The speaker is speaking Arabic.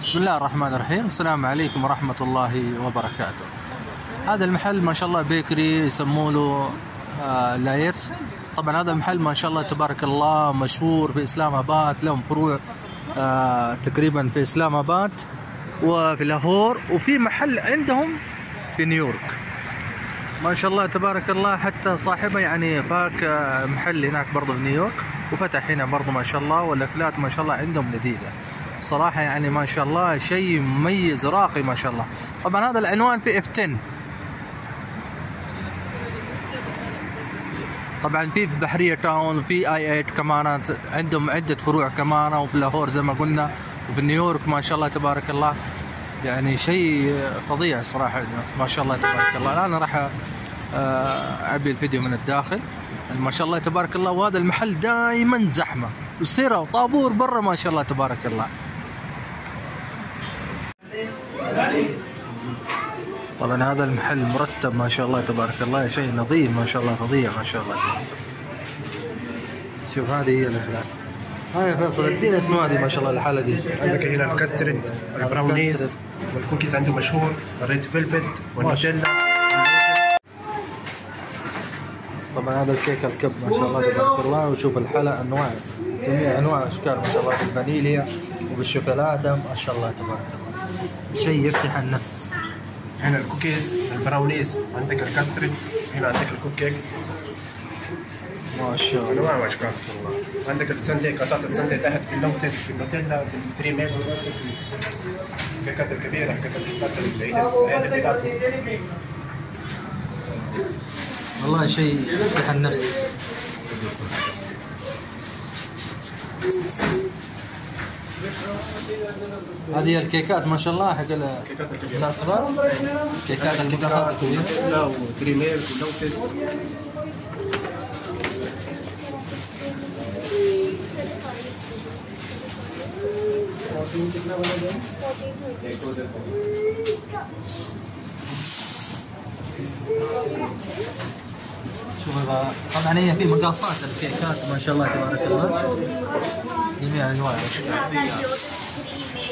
بسم الله الرحمن الرحيم. السلام عليكم ورحمة الله وبركاته. هذا المحل ما شاء الله بيكري يسموه له لايرز. طبعا هذا المحل ما شاء الله تبارك الله مشهور في اسلام اباد، لهم فروع تقريبا في اسلام اباد وفي لاهور، وفي محل عندهم في نيويورك ما شاء الله تبارك الله. حتى صاحبه يعني فاك محل هناك برضه في نيويورك وفتح هنا برضه ما شاء الله، والاكلات ما شاء الله عندهم لذيذه صراحه، يعني ما شاء الله شيء مميز راقي ما شاء الله. طبعا هذا العنوان في F10، طبعا في بحريه تاون، في I-8 كمان عندهم عده فروع كمان، وفي لاهور زي ما قلنا، وفي نيويورك ما شاء الله تبارك الله، يعني شيء فظيع صراحه ما شاء الله تبارك الله. الان انا راح اعبي الفيديو من الداخل ما شاء الله تبارك الله. وهذا المحل دائما زحمه وسيره وطابور برا ما شاء الله تبارك الله. طبعا هذا المحل مرتب ما شاء الله تبارك الله، شيء نظيف ما شاء الله، فظيع ما شاء الله. شوف هذه هي الحلال، هاي فيصل ادينا اسم هذه ما شاء الله الحاله دي. عندك هنا الكاسترد، البراونيز، والكوكيز عنده مشهور، الريد فيلفت والنوتيلا. طبعا هذا الكيك الكب ما شاء الله تبارك الله. وشوف الحلا انواع، جميع انواع اشكال ما شاء الله، بالفانيليا وبالشوكولاته ما شاء الله تبارك الله، شيء يفتح النفس. هنا الكوكيز، البراونيز، عندك الكاسترد، هنا عندك الكوكيكس ما شاء الله، انواع واشكال والله. عندك السندي، كاسات السندي تحت باللوتس، بالنوتيلا، بالتريميل، الكيكات الكبيره، الكيكات البعيده، والله شيء يفتح النفس. هذه الكيكات ما شاء الله حق المناسبات، كيكات المناسبات الكبيرة وتريميل ولوتس. شوف طبعا هي في مقاصات الكيكات ما شاء الله تبارك الله، جميع انواع الاشكال.